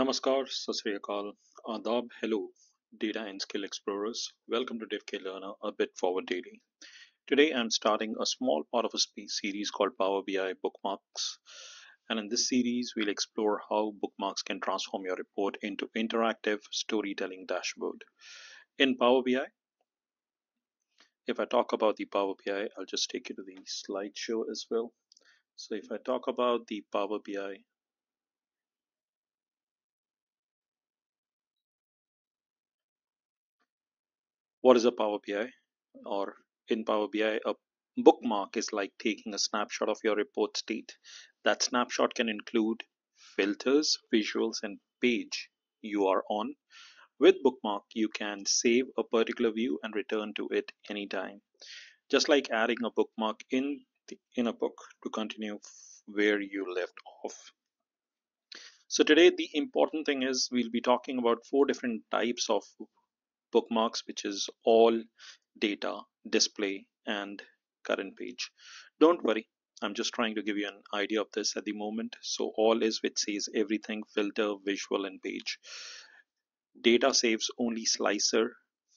Namaskar, Sat Sri Akal, Adab, hello, data and skill explorers. Welcome to DevK Learner, A Bit Forward Daily. Today I'm starting a small part of a series called Power BI Bookmarks. And in this series, we'll explore how bookmarks can transform your report into interactive storytelling dashboard. In Power BI, if I talk about the Power BI, I'll just take you to the slideshow as well. So if I talk about the Power BI, what is a Power BI? Or in Power BI, a bookmark is like taking a snapshot of your report state. That snapshot can include filters, visuals, and page you are on. With bookmark, you can save a particular view and return to it anytime. Just like adding a bookmark in a book to continue where you left off. So today, the important thing is we'll be talking about four different types of bookmarks, which is all, data, display, and current page. Don't worry, I'm just trying to give you an idea of this at the moment. So all is which says everything, filter, visual, and page. Data saves only slicer,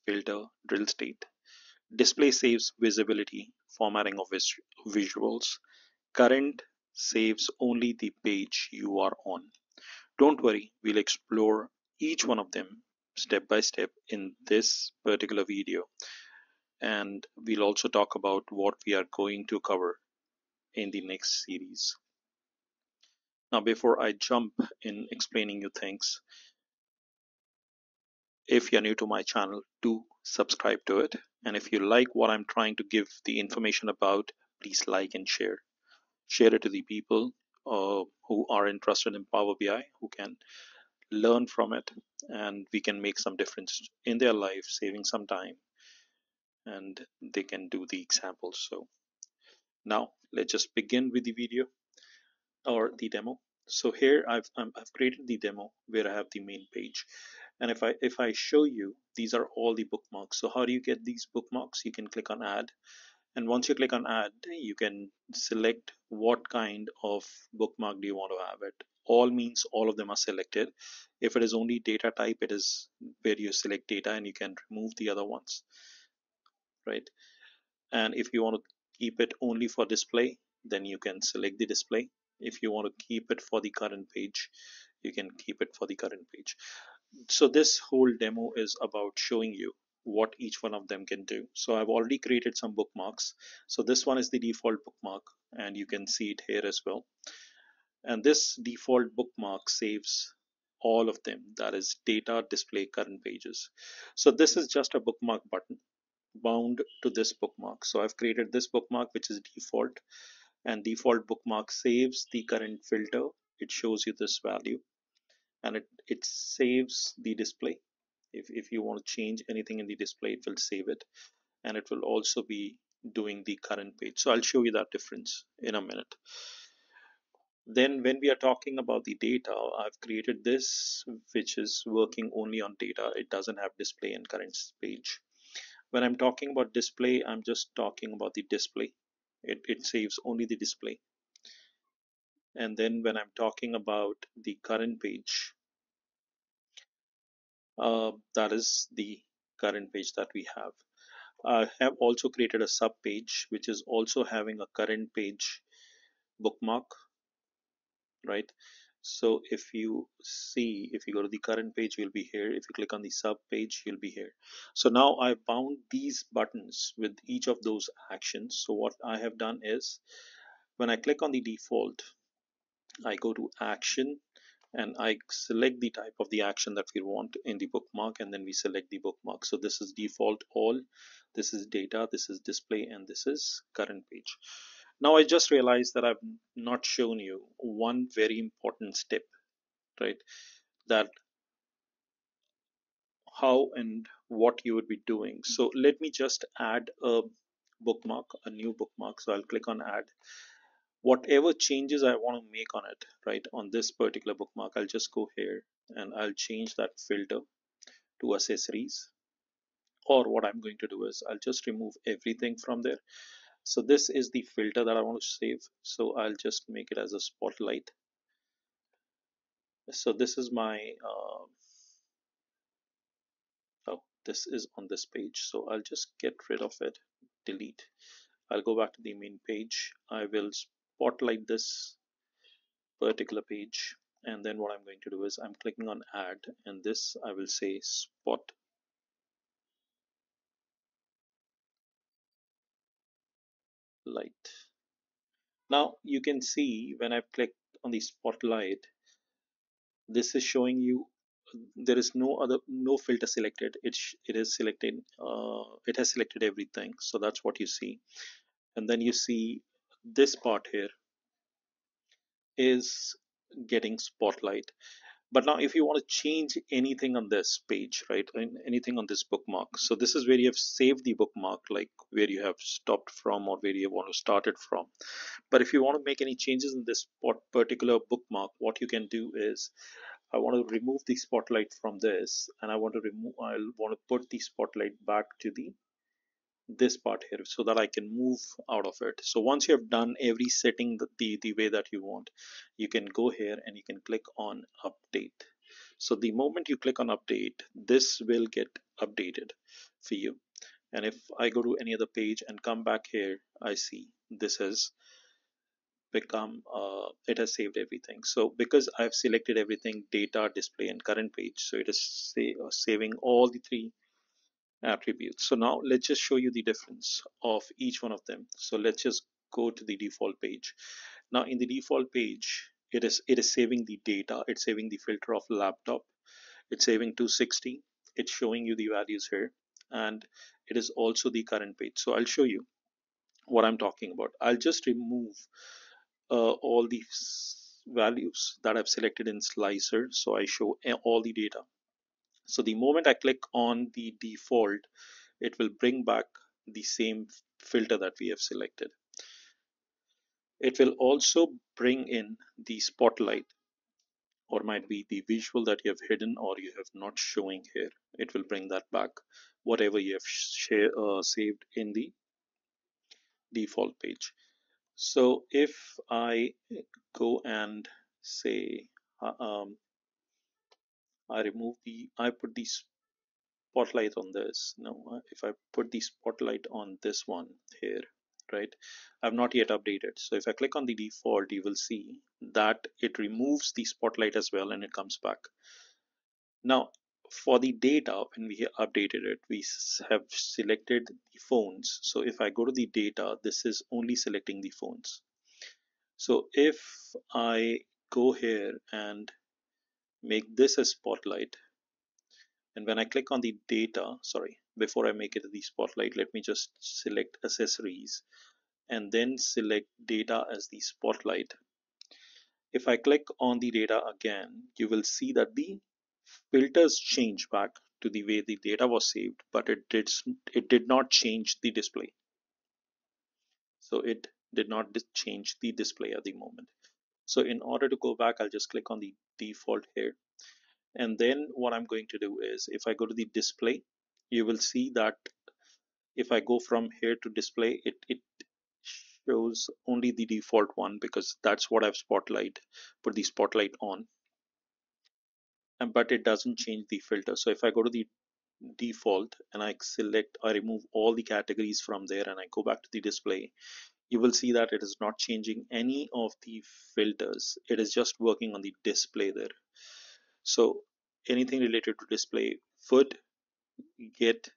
filter, drill state. Display saves visibility, formatting of visuals. Current saves only the page you are on. Don't worry, we'll explore each one of them step by step in this particular video, and we'll also talk about what we are going to cover in the next series. Now, before I jump in explaining you things, if you're new to my channel, do subscribe to it, and if you like what I'm trying to give the information about, please like and share it to the people who are interested in Power BI, who can learn from it, and we can make some difference in their life, saving some time, and they can do the examples. So now let's just begin with the video or the demo. So here I've created the demo where I have the main page, and if I show you, these are all the bookmarks. So how do you get these bookmarks? You can click on add, and once you click on add, you can select what kind of bookmark do you want to have it. All means all of them are selected. If it is only data type, it is where you select data and you can remove the other ones, right? And if you want to keep it only for display, then you can select the display. If you want to keep it for the current page, you can keep it for the current page. So this whole demo is about showing you what each one of them can do. So I've already created some bookmarks. So this one is the default bookmark, and you can see it here as well. And this default bookmark saves all of them, that is data, display, current pages. So this is just a bookmark button bound to this bookmark. So I've created this bookmark, which is default, and default bookmark saves the current filter. It shows you this value, and it saves the display. If you want to change anything in the display, it will save it, and it will also be doing the current page. So I'll show you that difference in a minute. Then when we are talking about the data, I've created this, which is working only on data. It doesn't have display and current page. When I'm talking about display, I'm just talking about the display. It saves only the display. And then when I'm talking about the current page, that is the current page that we have. I have also created a sub page, which is also having a current page bookmark. Right, so if you go to the current page, you'll be here. If you click on the sub page, you'll be here. So now I bound these buttons with each of those actions. So what I have done is, when I click on the default, I go to action and I select the type of the action that we want in the bookmark, and then we select the bookmark. So this is default all, this is data, this is display, and this is current page. Now I just realized that I've not shown you one very important step, right? That how and what you would be doing. So let me just add a bookmark, a new bookmark. So I'll click on add. Whatever changes I want to make on it, right, on this particular bookmark, I'll just go here and I'll change that filter to accessories. Or what I'm going to do is I'll just remove everything from there. So this is the filter that I want to save. So I'll just make it as a spotlight. So this is my this is on this page, so I'll just get rid of it, delete. I'll go back to the main page. I will spotlight this particular page, and then what I'm going to do is I'm clicking on add, and this I will say spot. Light. Now you can see when I clicked on the spotlight, this is showing you there is no filter selected. It is selected. It has selected everything. So that's what you see. And then you see this part here is getting spotlight. But now if you want to change anything on this page, right, and anything on this bookmark, so this is where you have saved the bookmark, like where you have stopped from or where you want to start it from. But if you want to make any changes in this particular bookmark, what you can do is I want to remove the spotlight from this, and I'll want to put the spotlight back to this part here so that I can move out of it. So once you have done every setting the way that you want, you can go here and you can click on update. So the moment you click on update, this will get updated for you. And if I go to any other page and come back here, I see this has become it has saved everything. So because I've selected everything, data, display, and current page, so it is saving all the three attributes. So now let's just show you the difference of each one of them. So let's just go to the default page. Now in the default page, it is saving the data, it's saving the filter of laptop, it's saving 260, it's showing you the values here, and it is also the current page. So I'll show you what I'm talking about. I'll just remove all these values that I've selected in slicer, so I show all the data. So the moment I click on the default, it will bring back the same filter that we have selected. It will also bring in the spotlight, or might be the visual that you have hidden or you have not showing here. It will bring that back, whatever you have saved in the default page. So if I go and say, I put the spotlight on this. No, if I put the spotlight on this one here, right, I've not yet updated. So if I click on the default, you will see that it removes the spotlight as well, and it comes back. Now for the data, when we updated it, we have selected the phones. So if I go to the data, this is only selecting the phones. So if I go here and make this a spotlight, and when I click on the data, sorry, before I make it the spotlight, let me just select accessories and then select data as the spotlight. If I click on the data again, you will see that the filters change back to the way the data was saved, but it did not change the display. So it did not change the display at the moment. So in order to go back, I'll just click on the default here, and then what I'm going to do is if I go to the display, you will see that if I go from here to display, it shows only the default one, because that's what I've put the spotlight on, but it doesn't change the filter. So if I go to the default and I remove all the categories from there and I go back to the display, you will see that it is not changing any of the filters. It is just working on the display there. So anything related to display would get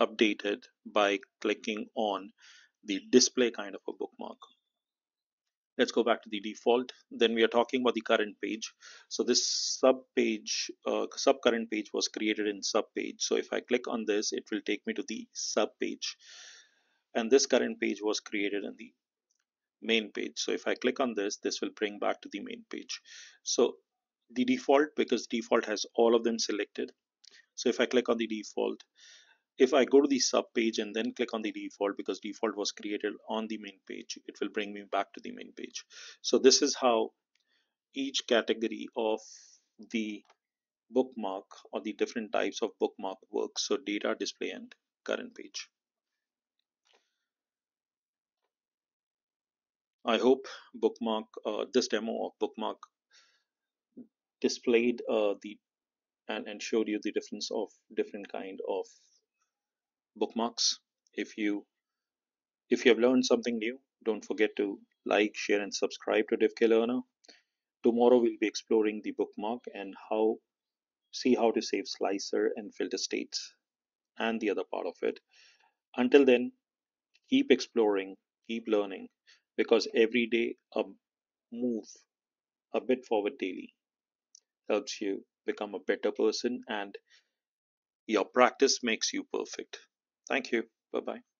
updated by clicking on the display kind of a bookmark. Let's go back to the default. Then we are talking about the current page. So this sub current page was created in sub page. So if I click on this, it will take me to the sub page. And this current page was created in the main page. So if I click on this, this will bring back to the main page. So the default, because default has all of them selected. So if I click on the default, if I go to the sub page and then click on the default, because default was created on the main page, it will bring me back to the main page. So this is how each category of the bookmark or the different types of bookmark works. So data, display, and current page. I hope this demo of bookmark displayed and showed you the difference of different kind of bookmarks. If you have learned something new, don't forget to like, share, and subscribe to DevK Learner. Tomorrow we'll be exploring the bookmark and see how to save slicer and filter states and the other part of it. Until then, keep exploring, keep learning, because every day a bit forward daily helps you become a better person, and your practice makes you perfect. Thank you. Bye-bye.